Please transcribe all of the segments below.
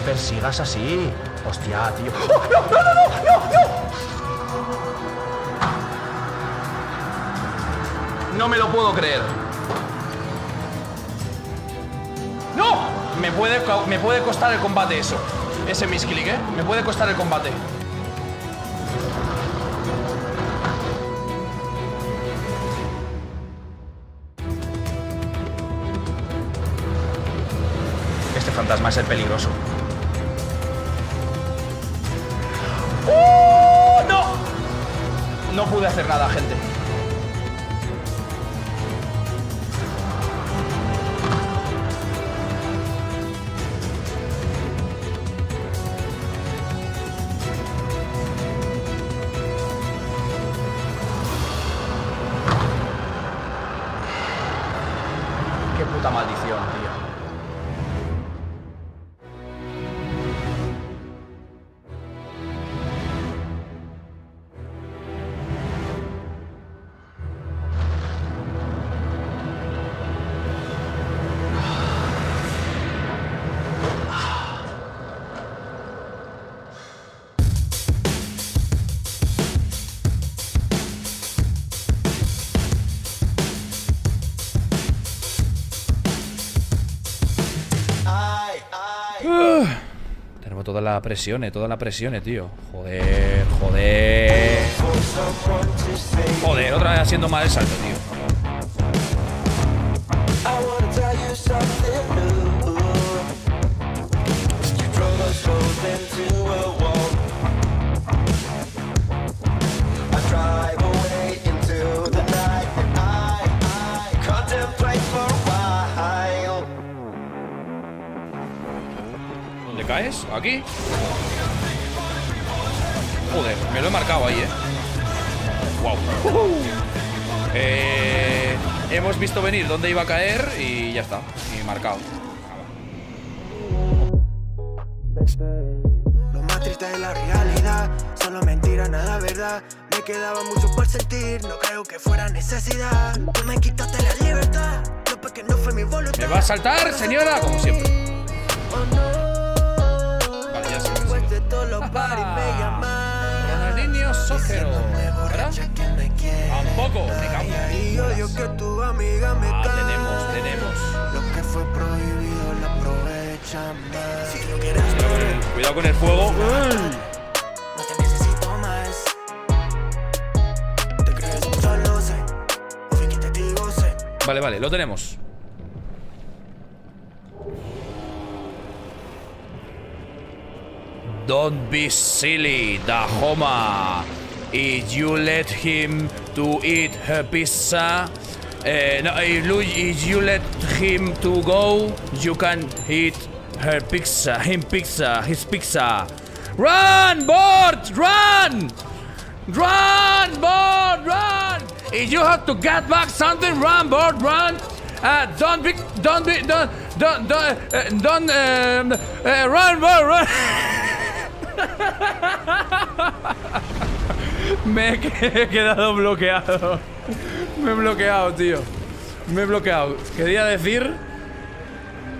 me persigas así. Hostia, tío. ¡Oh, no, no, no, no, no! No me lo puedo creer. ¡No! Me puede costar el combate eso. Ese misclick, ¿eh? Me puede costar el combate. Este fantasma es el peligroso. ¡Oh, no! No pude hacer nada, gente. Qué puta maldición, tío. Tenemos toda la presión, tío. Joder. Joder, otra vez haciendo mal el salto, tío. ¿Te caes? ¿Aquí? Joder, me lo he marcado ahí, ¿eh? ¡Wow! Hemos visto venir dónde iba a caer y ya está. Y marcado. Lo más triste de la realidad, solo mentira, nada verdad. Me quedaba mucho por sentir, no creo que fuera necesidad. Tú me quitaste la libertad, no porque no fue mi voluntad. ¿Me va a saltar, señora? Como siempre. Los niños sóceros, ¿verdad? Tampoco, me cago. Tenemos. Lo que fue prohibido lo aprovechan. Cuidado con el fuego. No te necesito más. Te crees mucho, lo sé. Vale, lo tenemos. Don't be silly, Dahoma. If you let him to eat her pizza, if you let him to go, you can eat her pizza, his pizza. Run, board, run! Run, board, run! If you have to get back something, run, board, run! Don't run, board, run! Me he quedado bloqueado. Me he bloqueado, tío. Me he bloqueado. Quería decir...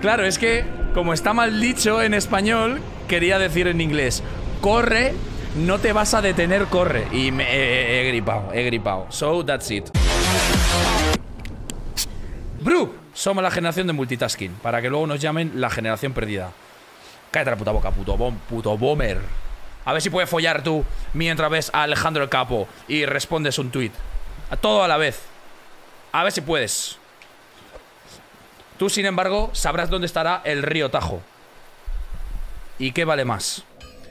Claro, es que como está mal dicho en español, quería decir en inglés: corre, no te vas a detener, corre. Y me he gripado. So that's it. Bru, somos la generación de multitasking. Para que luego nos llamen la generación perdida. Cállate la puta boca, puto bomber. A ver si puedes follar tú mientras ves a Alejandro el Capo y respondes un tuit. A todo a la vez. A ver si puedes. Tú, sin embargo, sabrás dónde estará el río Tajo. ¿Y qué vale más?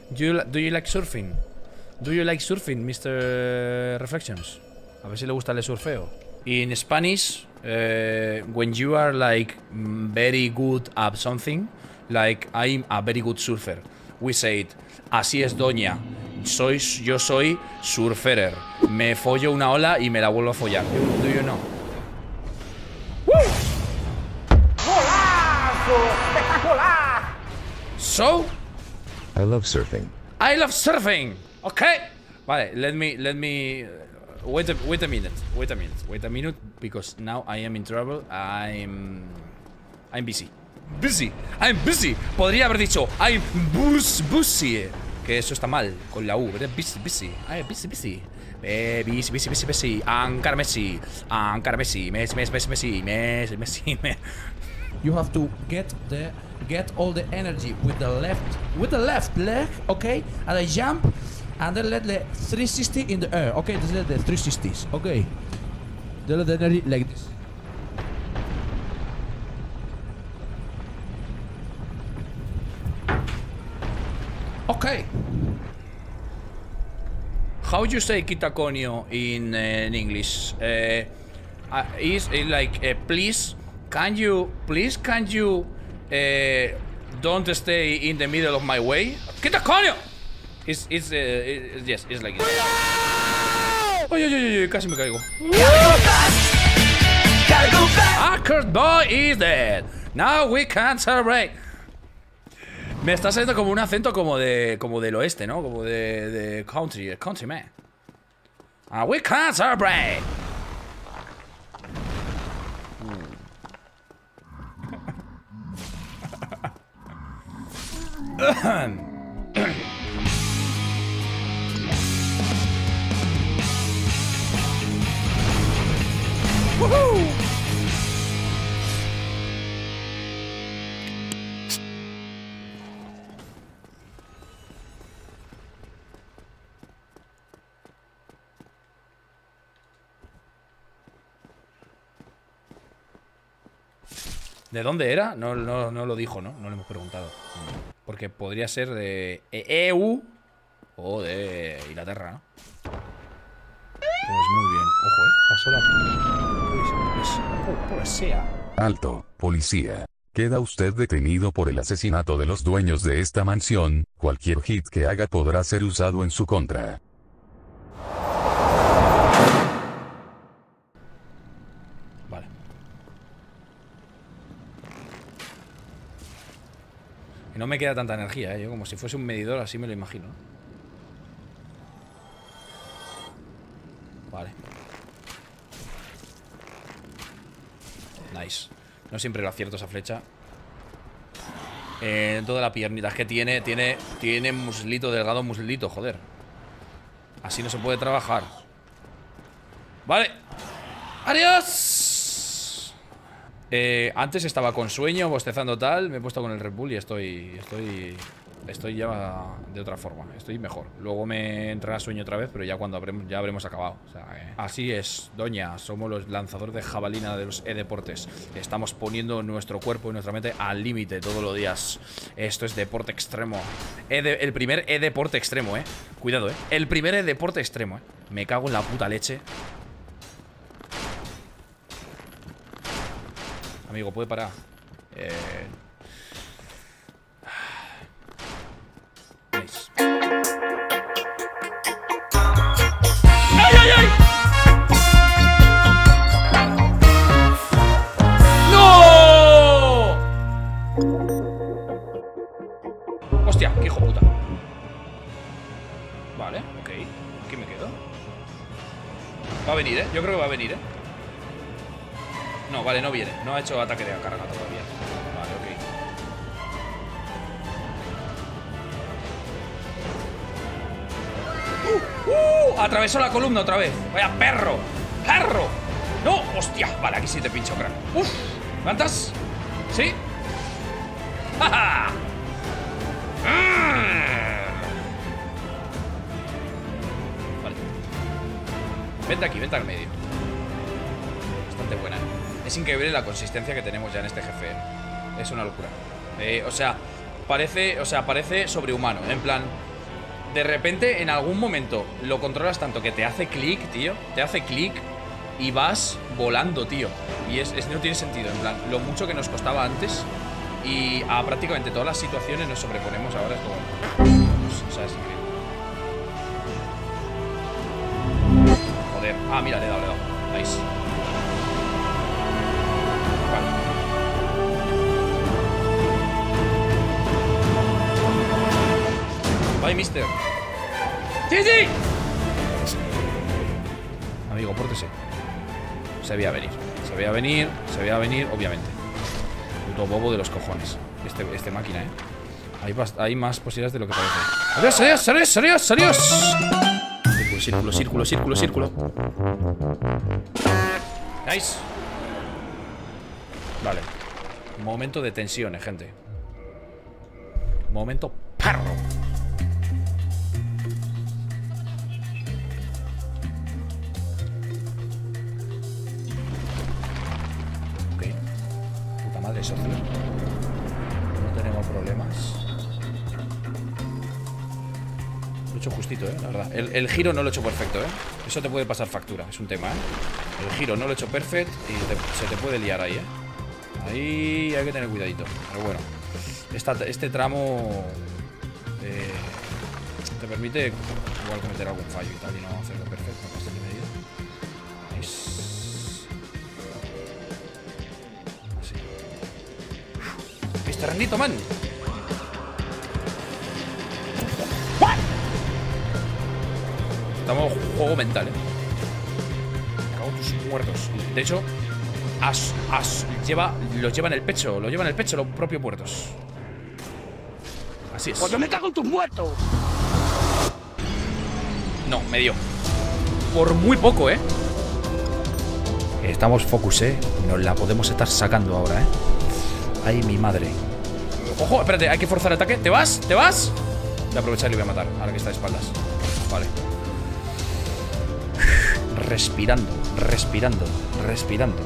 Do you like surfing? Do you like surfing, Mr. Reflections? A ver si le gusta el surfeo. In Spanish, when you are like very good at something, like I'm a very good surfer, we said, así es, doña. Yo soy surferer. Me follo una ola y me la vuelvo a follar. Do you know? ¡Golazo! ¡Espectacular! So? I love surfing. I love surfing. Okay. Vale, let me wait a minute, because now I am in trouble. I'm busy. busy. I'm busy. Podría haber dicho I'm busy. Que eso está mal con la U. Busy. I'm busy. Busy. Ancar Messi. Ancar Messi. Messi. You have to get all the energy with the left leg, okay? And I jump and then let the 360 in the air, okay? This is the 360s, okay? Then the energy like this. Okay. How you say Kitakonio in English? Please. Can you don't stay in the middle of my way? Kitakonio! It's like this. Oye, casi me caigo. Awkward boy is dead. Now we can't celebrate. Me está saliendo como un acento como del oeste, ¿no? Como de countryman. We can't celebrate. Woohoo! ¿De dónde era? No lo dijo, ¿no? No le hemos preguntado. Porque podría ser de EU o de Inglaterra, ¿no? Pues muy bien. Ojo, pasó la policía. Alto, policía. Queda usted detenido por el asesinato de los dueños de esta mansión. Cualquier hit que haga podrá ser usado en su contra. No me queda tanta energía, ¿eh? Yo como si fuese un medidor, así me lo imagino. Vale. Nice. No siempre lo acierto esa flecha. Toda la piernita que tiene muslito, delgado muslito, joder. Así no se puede trabajar. Vale. ¡Adiós! Antes estaba con sueño, bostezando tal. Me he puesto con el Red Bull y estoy ya de otra forma. Estoy mejor. Luego me entrará sueño otra vez, pero ya cuando ya habremos acabado. O sea, así es, doña. Somos los lanzadores de jabalina de los e-deportes. Estamos poniendo nuestro cuerpo y nuestra mente al límite todos los días. Esto es deporte extremo. El primer e-deporte extremo, Cuidado, El primer e-deporte extremo, Me cago en la puta leche. Amigo, puede parar. Nice. ¡Ay, ay, ay! ¡No! ¡Hostia! ¡Qué hijo puta! Vale, ok. ¿Qué me quedo? Va a venir, Yo creo que va a venir, No, vale, no viene. No ha hecho ataque de carga todavía. Vale, ok. Atravesó la columna otra vez. Vaya perro. ¡Perro! ¡No! ¡Hostia! Vale, aquí sí te pincho, crack. ¡Uf! ¿Levantas? ¿Sí? ¡Ja, ja! Vale. Vente aquí, vente al medio. Bastante buena, Es increíble la consistencia que tenemos ya en este jefe. Es una locura. Parece sobrehumano. En plan, de repente, en algún momento, lo controlas tanto que te hace clic, tío. Te hace clic y vas volando, tío. Y no tiene sentido. En plan, lo mucho que nos costaba antes y a prácticamente todas las situaciones nos sobreponemos ahora. Es como... O sea, es increíble. Joder. Ah, mira, le he dado. Nice. Bye, mister. ¡Sí! Amigo, pórtese. Se veía venir, obviamente. Lo bobo de los cojones. Este máquina, Hay más posibilidades de lo que parece. ¡Adiós, adiós, adiós, adiós, adiós! Círculo, círculo, círculo, círculo. Nice. Vale. Momento de tensión, gente. Momento parro. Ok. Puta madre, socio. No tenemos problemas. Lo he hecho justito, la verdad. El giro no lo he hecho perfecto, Eso te puede pasar factura, es un tema, El giro no lo he hecho perfecto y se te puede liar ahí, Ahí hay que tener cuidadito. Pero bueno, este tramo te permite igual cometer algún fallo y tal, y no hacerlo perfecto, no pasa ni medida. Así. ¡Este rendito, man! Estamos juego mental, Me cago en tus muertos. De hecho, los lleva en el pecho. Lo lleva en el pecho los propios muertos. Así es. ¡Porque me cago en tus muertos! No, me dio. Por muy poco, Estamos focus, Nos la podemos estar sacando ahora, Ay, mi madre. Ojo, espérate, hay que forzar el ataque. ¿Te vas? ¿Te vas? Voy a aprovechar y le voy a matar. Ahora que está de espaldas. Vale. Respirando, respirando, respirando.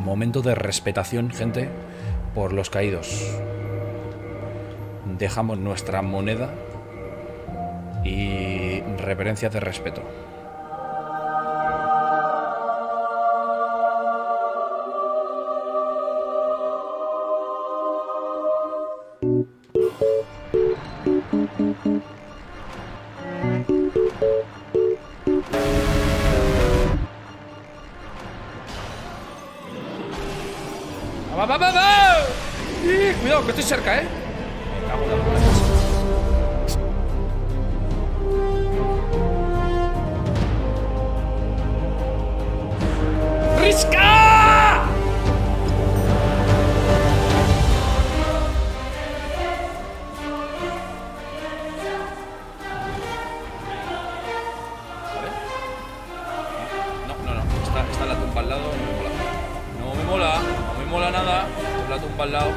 Momento de respetación, gente, por los caídos. Dejamos nuestra moneda y reverencias de respeto. Cuidado, que estoy cerca, Me cago en la puta. ¡Risca! No, está la tumba al lado, no me mola nada, la tumba al lado.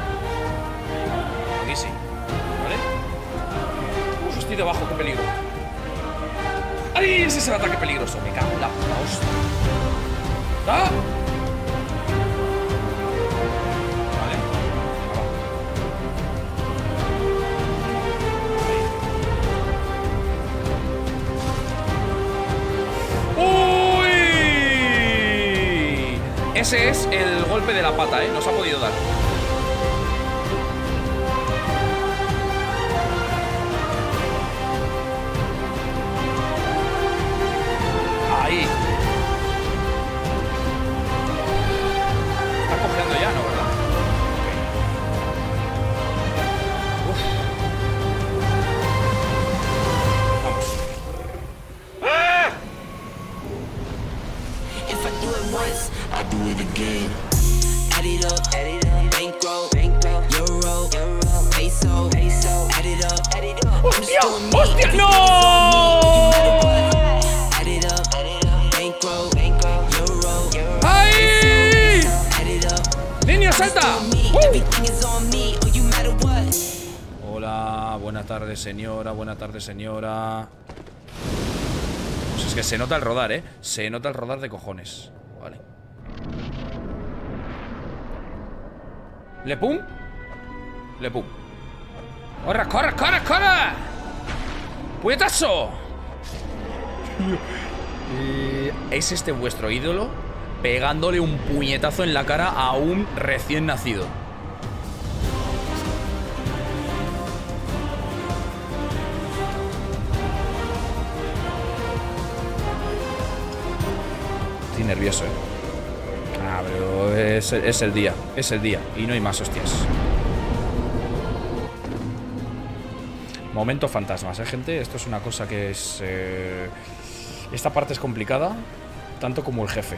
Estoy debajo, qué peligro. ¡Ay! Ese es el ataque peligroso. Me cago en la puta hostia. ¡Ah! Vale. ¡Uy! Ese es el golpe de la pata, Nos ha podido dar. ¡Hostia! ¡No! ¡Ay! ¡Niño, salta! Hola, buenas tardes, señora. Buenas tardes, señora. Pues es que se nota el rodar, Se nota el rodar de cojones. Vale. ¿Le pum? Le pum. ¡Corre, corre, corre, corre! ¡Puñetazo! ¿Es este vuestro ídolo? Pegándole un puñetazo en la cara a un recién nacido. Estoy nervioso, Ah, pero es el día. Es el día. Y no hay más hostias. Momentos fantasmas, gente. Esto es una cosa que es... esta parte es complicada, tanto como el jefe.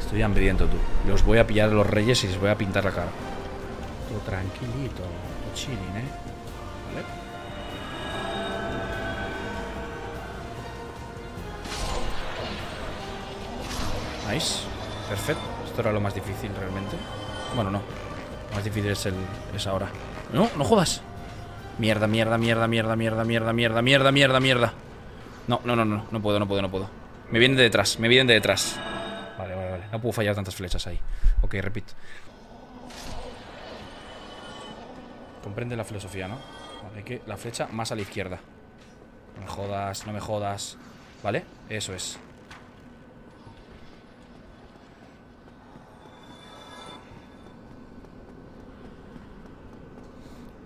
Estoy hambriento, tú. Los voy a pillar a los reyes y les voy a pintar la cara. Todo tranquilito, todo chilling, ¿vale? Nice, perfecto. Esto era lo más difícil realmente. Bueno, no. Lo más difícil es ahora. No, no jodas. Mierda, mierda, mierda, mierda, mierda, mierda, mierda, mierda, mierda, mierda. No, no, no, no. No puedo, no puedo, no puedo. Me vienen de detrás, me vienen de detrás. Vale, vale, vale. No puedo fallar tantas flechas ahí. Ok, repito. Comprende la filosofía, ¿no? Vale, hay que la flecha más a la izquierda. No me jodas, no me jodas. Vale, eso es.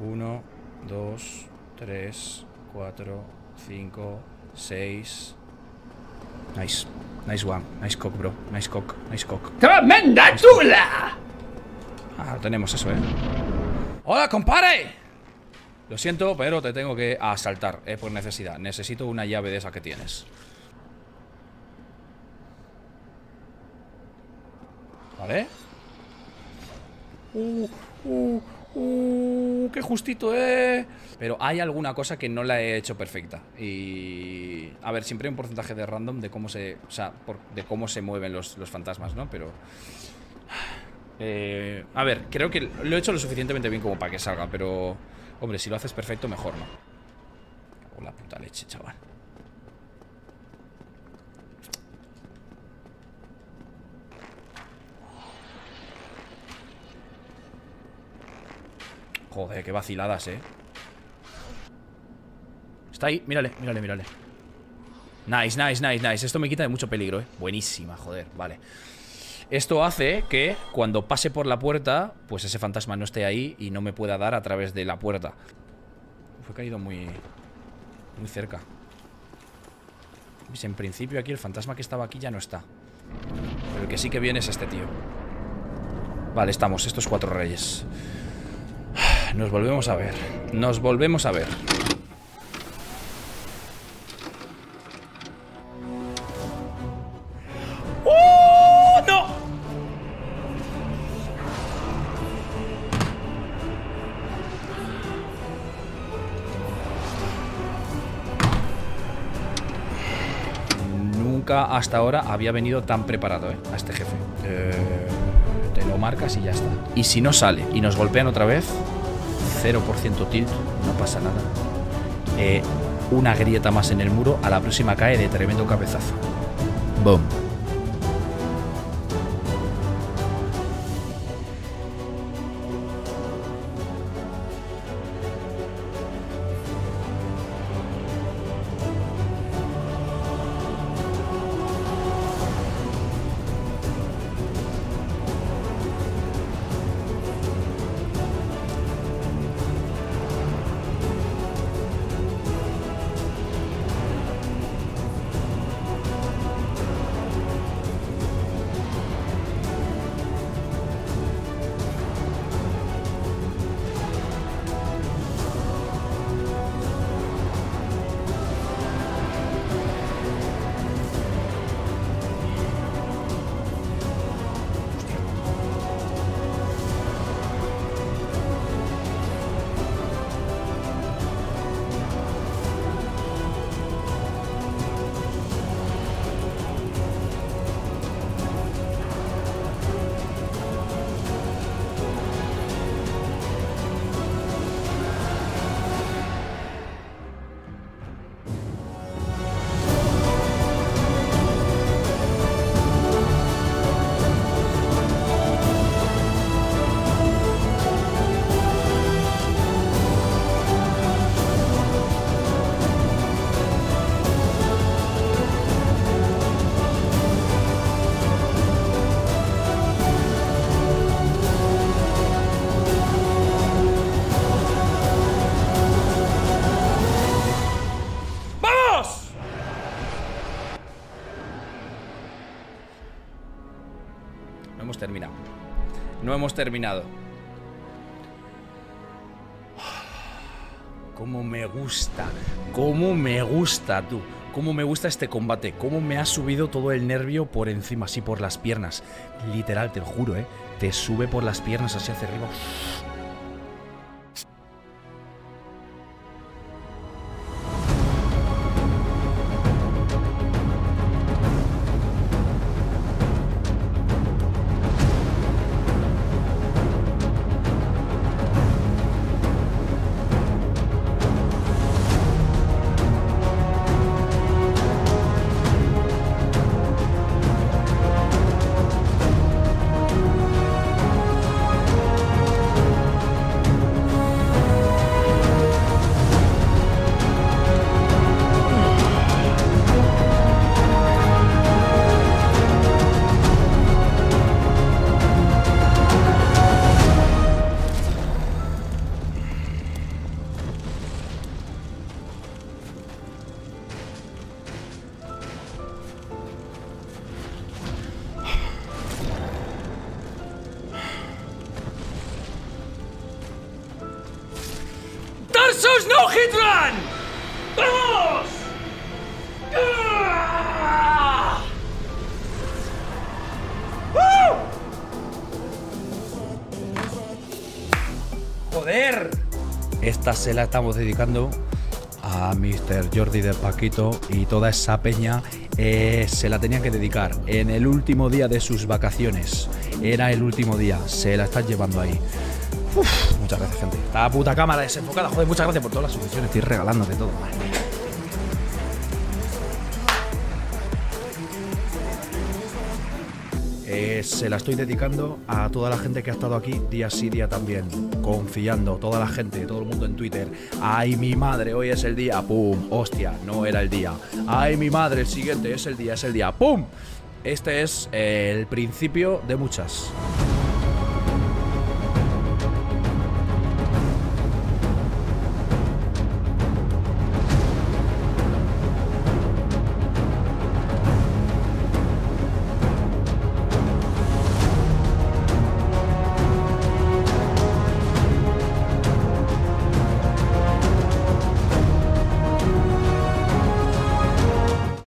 Uno, dos, tres, cuatro, cinco, seis. Nice, nice one, nice cock, bro. Nice cock, nice cock. ¡Tremenda chula! Ah, lo tenemos eso, ¡Hola, compadre! Lo siento, pero te tengo que asaltar, por necesidad. Necesito una llave de esa que tienes. ¿Vale? ¡Qué justito, Pero hay alguna cosa que no la he hecho perfecta. Y... a ver, siempre hay un porcentaje de random de cómo se... o sea, de cómo se mueven los fantasmas, ¿no? Pero... a ver, creo que lo he hecho lo suficientemente bien como para que salga, pero... hombre, si lo haces perfecto, mejor, ¿no? Me cago en la puta leche, chaval. Joder, qué vaciladas, Está ahí, mírale, mírale, mírale. Nice, nice, nice, nice. Esto me quita de mucho peligro, Buenísima, joder, vale. Esto hace que cuando pase por la puerta, pues ese fantasma no esté ahí y no me pueda dar a través de la puerta. Fue caído muy cerca. Pues en principio aquí el fantasma que estaba aquí ya no está. Pero el que sí que viene es este tío. Vale, estamos, estos cuatro reyes. Nos volvemos a ver. Nos volvemos a ver. ¡Oh, no! Nunca hasta ahora había venido tan preparado, a este jefe. Te lo marcas y ya está. Y si no sale y nos golpean otra vez... 0% tilt, no pasa nada. Una grieta más en el muro, a la próxima cae de tremendo cabezazo. Boom. Hemos terminado. cómo me gusta, tú. Cómo me gusta este combate, cómo me ha subido todo el nervio por encima, así por las piernas. Literal, te lo juro, ¿eh? Te sube por las piernas así hacia arriba. ¡No Hitran! ¡Vamos! ¡Ah! ¡Uh! ¡Joder! Esta se la estamos dedicando a Mr. Jordi de Paquito y toda esa peña. Se la tenían que dedicar en el último día de sus vacaciones. Era el último día, se la están llevando ahí. Uf, muchas gracias, gente. Esta puta cámara desenfocada. Joder, muchas gracias por todas las suscripciones. Estoy regalándote todo. Se la estoy dedicando a toda la gente que ha estado aquí día sí, día también. Confiando, toda la gente, todo el mundo en Twitter. Ay, mi madre, hoy es el día. Pum, hostia, no era el día. Ay, mi madre, el siguiente es el día, pum. Este es el principio de muchas.